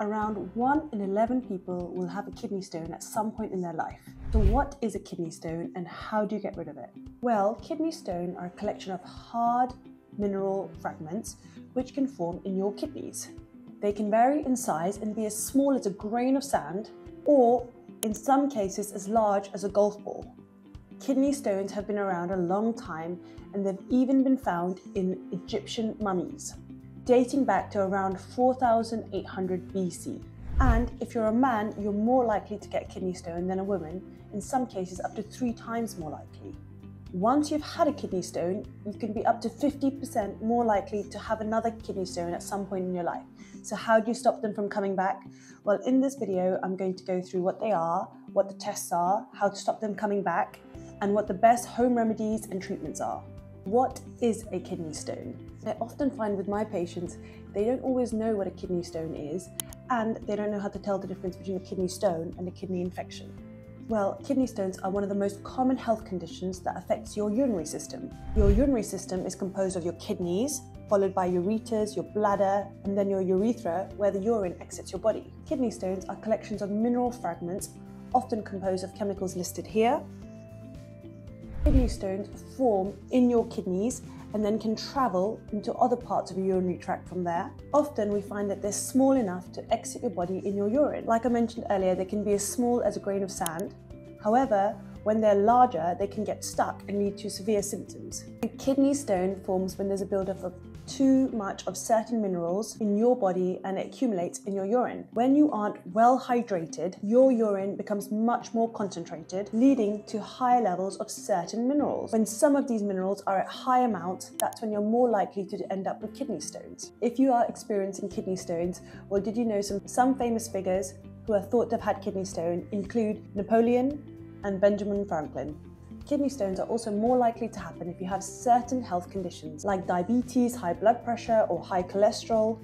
Around 1 in 11 people will have a kidney stone at some point in their life. So what is a kidney stone and how do you get rid of it? Well, kidney stones are a collection of hard mineral fragments which can form in your kidneys. They can vary in size and be as small as a grain of sand or in some cases as large as a golf ball. Kidney stones have been around a long time and they've even been found in Egyptian mummies, dating back to around 4,800 BC. And if you're a man, you're more likely to get kidney stone than a woman, in some cases up to 3 times more likely. Once you've had a kidney stone, you can be up to 50% more likely to have another kidney stone at some point in your life. So how do you stop them from coming back? Well, in this video, I'm going to go through what they are, what the tests are, how to stop them coming back, and what the best home remedies and treatments are. What is a kidney stone? I often find with my patients, they don't always know what a kidney stone is, and they don't know how to tell the difference between a kidney stone and a kidney infection. Well, kidney stones are one of the most common health conditions that affects your urinary system. Your urinary system is composed of your kidneys, followed by ureters, your bladder, and then your urethra, where the urine exits your body. Kidney stones are collections of mineral fragments, often composed of chemicals listed here. Kidney stones form in your kidneys and then can travel into other parts of your urinary tract from there. Often we find that they're small enough to exit your body in your urine. Like I mentioned earlier, they can be as small as a grain of sand. However, when they're larger, they can get stuck and lead to severe symptoms. A kidney stone forms when there's a buildup of too much of certain minerals in your body and it accumulates in your urine. When you aren't well hydrated, your urine becomes much more concentrated, leading to high levels of certain minerals. When some of these minerals are at high amounts, that's when you're more likely to end up with kidney stones. If you are experiencing kidney stones, well, did you know some famous figures who are thought to have had kidney stone include Napoleon and Benjamin Franklin? Kidney stones are also more likely to happen if you have certain health conditions like diabetes, high blood pressure, or high cholesterol.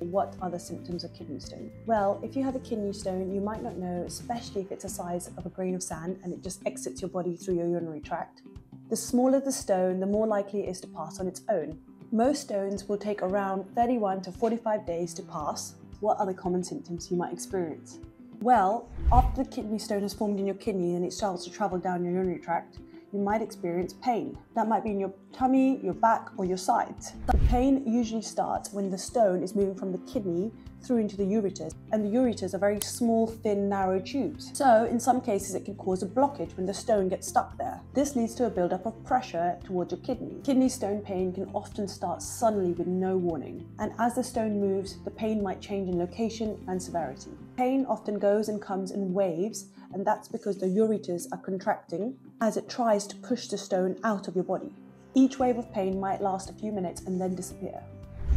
What are the symptoms of kidney stone? Well, if you have a kidney stone, you might not know, especially if it's the size of a grain of sand and it just exits your body through your urinary tract. The smaller the stone, the more likely it is to pass on its own. Most stones will take around 31 to 45 days to pass. What are the common symptoms you might experience? Well, after the kidney stone has formed in your kidney and it starts to travel down your urinary tract, you might experience pain. That might be in your tummy, your back, or your sides. The pain usually starts when the stone is moving from the kidney through into the ureters, and the ureters are very small, thin, narrow tubes. So in some cases it can cause a blockage when the stone gets stuck there. This leads to a buildup of pressure towards your kidney. Kidney stone pain can often start suddenly with no warning, and as the stone moves, the pain might change in location and severity. Pain often goes and comes in waves, and that's because the ureters are contracting as it tries to push the stone out of your body. Each wave of pain might last a few minutes and then disappear.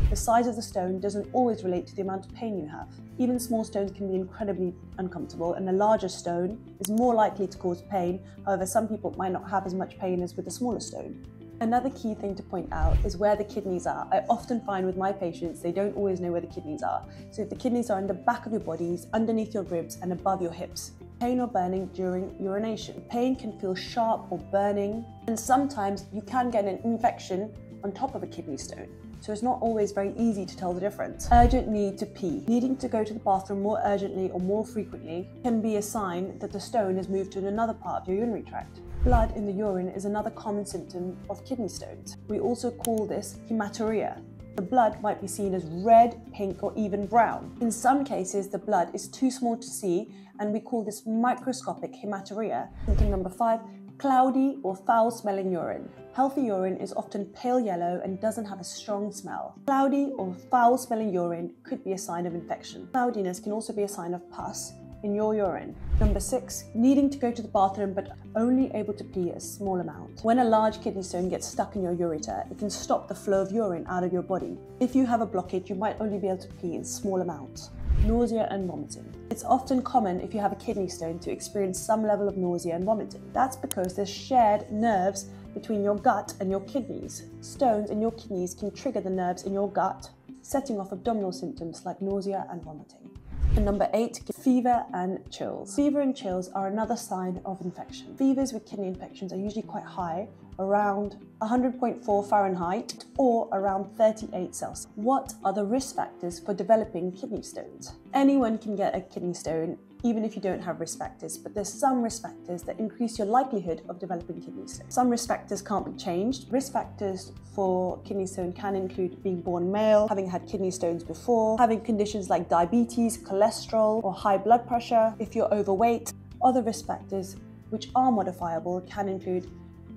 The size of the stone doesn't always relate to the amount of pain you have. Even small stones can be incredibly uncomfortable, and a larger stone is more likely to cause pain. However, some people might not have as much pain as with a smaller stone. Another key thing to point out is where the kidneys are. I often find with my patients, they don't always know where the kidneys are. So if the kidneys are in the back of your bodies, underneath your ribs and above your hips. Pain or burning during urination. Pain can feel sharp or burning, and sometimes you can get an infection on top of a kidney stone. So it's not always very easy to tell the difference. Urgent need to pee. Needing to go to the bathroom more urgently or more frequently can be a sign that the stone has moved to another part of your urinary tract. Blood in the urine is another common symptom of kidney stones. We also call this hematuria. The blood might be seen as red, pink, or even brown. In some cases, the blood is too small to see, and we call this microscopic hematuria. Symptom number 5, cloudy or foul-smelling urine. Healthy urine is often pale yellow and doesn't have a strong smell. Cloudy or foul-smelling urine could be a sign of infection. Cloudiness can also be a sign of pus in your urine. Number 6, needing to go to the bathroom but only able to pee a small amount. When a large kidney stone gets stuck in your ureter, it can stop the flow of urine out of your body. If you have a blockage, you might only be able to pee in small amounts. Nausea and vomiting. It's often common if you have a kidney stone to experience some level of nausea and vomiting. That's because there's shared nerves between your gut and your kidneys. Stones in your kidneys can trigger the nerves in your gut, setting off abdominal symptoms like nausea and vomiting. And number 8, fever and chills. Fever and chills are another sign of infection. Fevers with kidney infections are usually quite high around 100.4 Fahrenheit or around 38 Celsius. What are the risk factors for developing kidney stones? Anyone can get a kidney stone even if you don't have risk factors, but there's some risk factors that increase your likelihood of developing kidney stones. Some risk factors can't be changed. Risk factors for kidney stone can include being born male, having had kidney stones before, having conditions like diabetes, cholesterol, or high blood pressure, if you're overweight. Other risk factors which are modifiable can include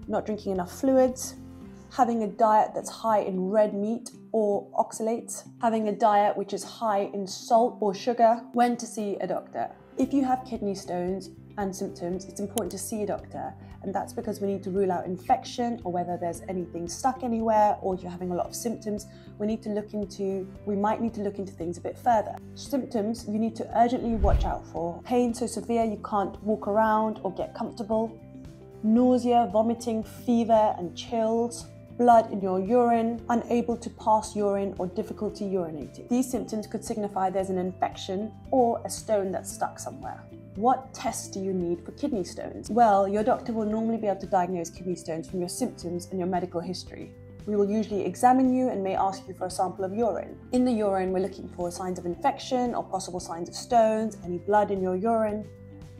not drinking enough fluids, having a diet that's high in red meat or oxalates, having a diet which is high in salt or sugar, when to see a doctor. If you have kidney stones and symptoms, it's important to see a doctor, and that's because we need to rule out infection or whether there's anything stuck anywhere, or if you're having a lot of symptoms, we might need to look into things a bit further. Symptoms you need to urgently watch out for: pain so severe you can't walk around or get comfortable, nausea, vomiting, fever and chills, blood in your urine, unable to pass urine, or difficulty urinating. These symptoms could signify there's an infection or a stone that's stuck somewhere. What tests do you need for kidney stones? Well, your doctor will normally be able to diagnose kidney stones from your symptoms and your medical history. We will usually examine you and may ask you for a sample of urine. In the urine, we're looking for signs of infection or possible signs of stones, any blood in your urine.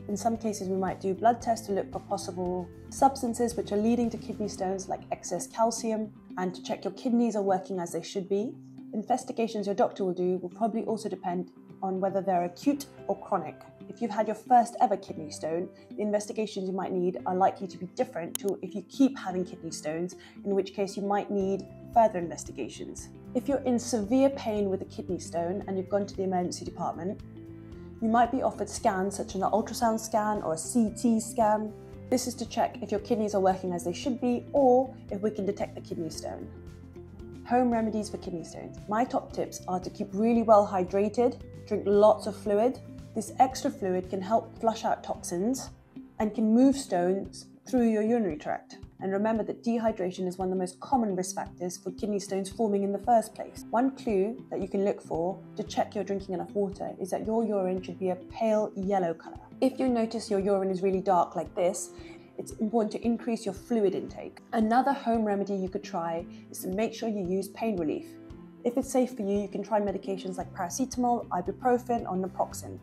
In some cases, we might do blood tests to look for possible substances which are leading to kidney stones, like excess calcium, and to check your kidneys are working as they should be. Investigations your doctor will do will probably also depend on whether they're acute or chronic. If you've had your first ever kidney stone, the investigations you might need are likely to be different to if you keep having kidney stones, in which case you might need further investigations. If you're in severe pain with a kidney stone and you've gone to the emergency department, you might be offered scans such as an ultrasound scan or a CT scan. This is to check if your kidneys are working as they should be or if we can detect the kidney stone. Home remedies for kidney stones. My top tips are to keep really well hydrated, drink lots of fluid. This extra fluid can help flush out toxins and can move stones through your urinary tract. And remember that dehydration is one of the most common risk factors for kidney stones forming in the first place. One clue that you can look for to check you're drinking enough water is that your urine should be a pale yellow colour. If you notice your urine is really dark like this, it's important to increase your fluid intake. Another home remedy you could try is to make sure you use pain relief. If it's safe for you, you can try medications like paracetamol, ibuprofen or naproxen.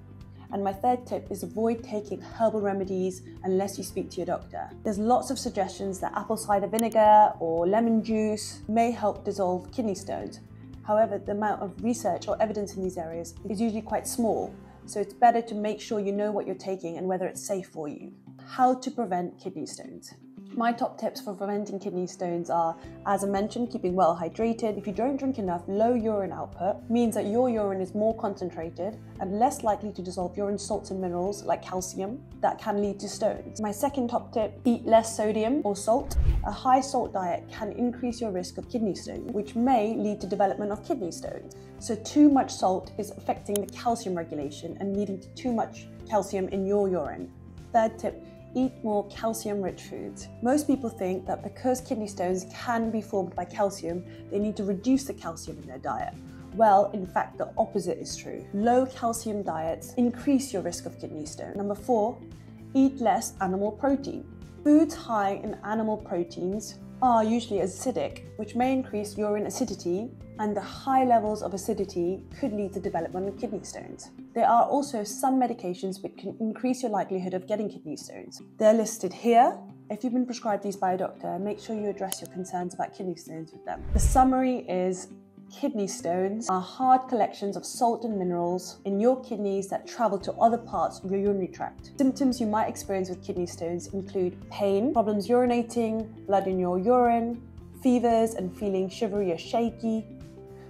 And my third tip is avoid taking herbal remedies unless you speak to your doctor. There's lots of suggestions that apple cider vinegar or lemon juice may help dissolve kidney stones. However, the amount of research or evidence in these areas is usually quite small, so it's better to make sure you know what you're taking and whether it's safe for you. How to prevent kidney stones. My top tips for preventing kidney stones are, as I mentioned, keeping well hydrated. If you don't drink enough, low urine output means that your urine is more concentrated and less likely to dissolve urine salts and minerals like calcium that can lead to stones. My second top tip, eat less sodium or salt. A high salt diet can increase your risk of kidney stones, which may lead to development of kidney stones. So too much salt is affecting the calcium regulation and leading to too much calcium in your urine. Third tip, eat more calcium-rich foods. Most people think that because kidney stones can be formed by calcium, they need to reduce the calcium in their diet. Well, in fact, the opposite is true. Low calcium diets increase your risk of kidney stone. Number 4, eat less animal protein. Foods high in animal proteins are usually acidic, which may increase urine acidity, and the high levels of acidity could lead to development of kidney stones. There are also some medications which can increase your likelihood of getting kidney stones. They're listed here. If you've been prescribed these by a doctor, make sure you address your concerns about kidney stones with them. The summary is, kidney stones are hard collections of salt and minerals in your kidneys that travel to other parts of your urinary tract. Symptoms you might experience with kidney stones include pain, problems urinating, blood in your urine, fevers and feeling shivery or shaky.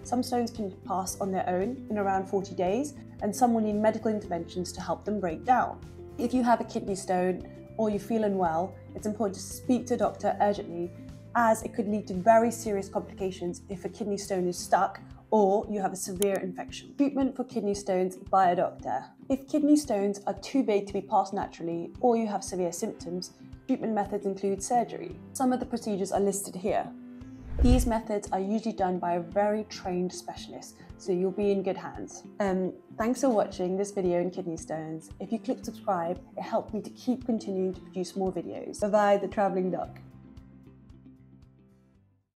Some stones can pass on their own in around 40 days, and some will need medical interventions to help them break down. If you have a kidney stone or you feel unwell, it's important to speak to a doctor urgently, as it could lead to very serious complications if a kidney stone is stuck or you have a severe infection. Treatment for kidney stones by a doctor. If kidney stones are too big to be passed naturally or you have severe symptoms, treatment methods include surgery. Some of the procedures are listed here. These methods are usually done by a very trained specialist, so you'll be in good hands. Thanks for watching this video on kidney stones. If you click subscribe, it helped me to keep continuing to produce more videos. Bye-bye, The Travelling Doc.